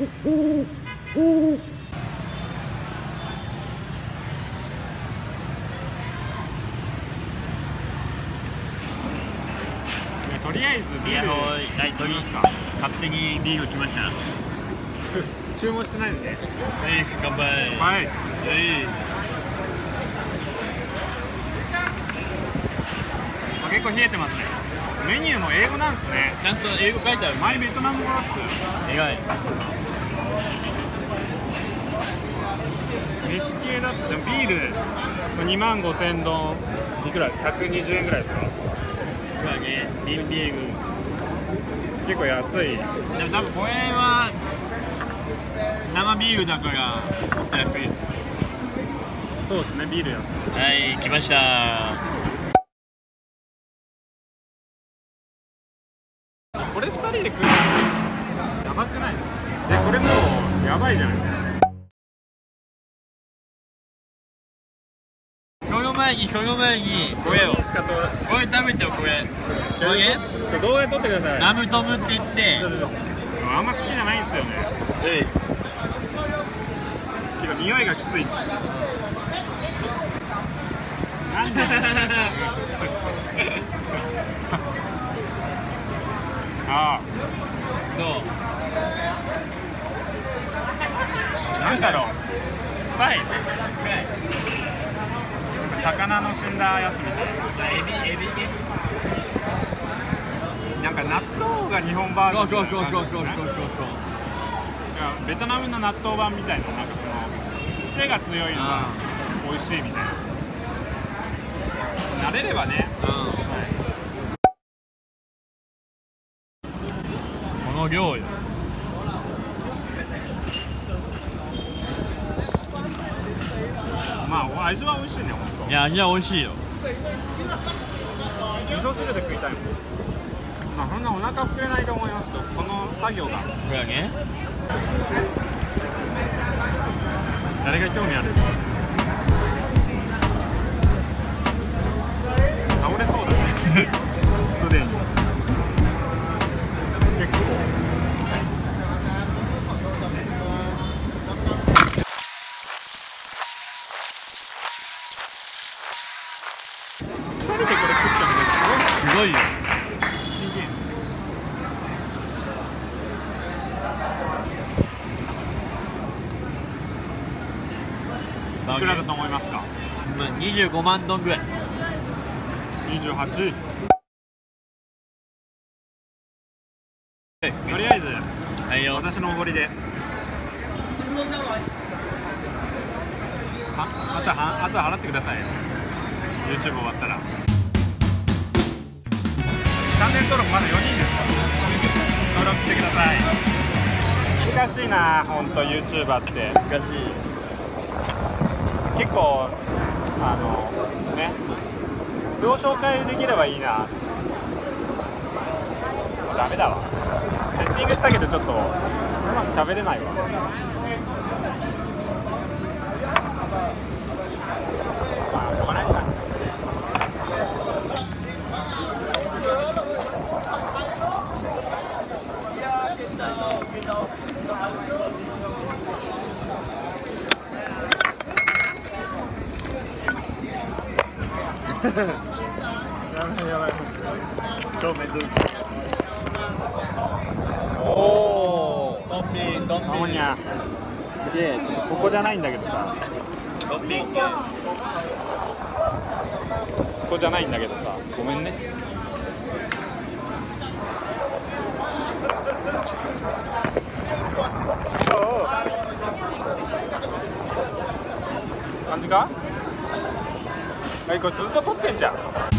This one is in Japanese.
とりあえずビールをライトに勝手にビール来ました。注文してないので、乾杯。はい、結構冷えてますね。メニューも英語なんですね。ちゃんと英語書いてある。前ベトナム語だっす。意外。飯系だってビール25,000ドンいくら120円ぐらいですか。まあね、瓶ビール結構安い。でも多分これは生ビールだから安い。そうですね、ビール安い。はい、来ました。これ2人で食うのやばくないですか。でこれもうやばいじゃないですか。その前にこれを食べてよ。これ動画で撮ってください。ラムトムって言って、あんま好きじゃないんですよね。けど匂いがきついしなんでなんだろう、臭い。魚の死んだやつみたいな。エビね。なんか納豆が日本バーガーみたいな感じですね。ベトナムの納豆版みたいな、なんかその癖が強いのが美味しいみたいな。慣れればね。この量よ。まあ味は美味しいね、本当。いや味は美味しいよ。味噌汁で食いたいもん。まあそんなお腹膨れないと思いますと、この作業が。これはね。誰が興味ある？倒れそうだね。すでに。すごいよ。いくらだと思いますか。25万ドンぐらい。28。とりあえず、はいよ、私のおごりで。あとは払ってくださいよ。YouTube 終わったら。チャンネル登録まだ4人ですから、登録してください。難しいな本当 YouTuber って。難しい。結構ね、素を紹介できればいいな。ダメだわ、セッティングしたけどちょっとうまく喋れないわ。まあしょうがないか。やばい超めんどい。おおドンピンドンピン。すげえ。ちょっとここじゃないんだけどさ、ごめんね。感じか。ずっと撮ってんじゃん。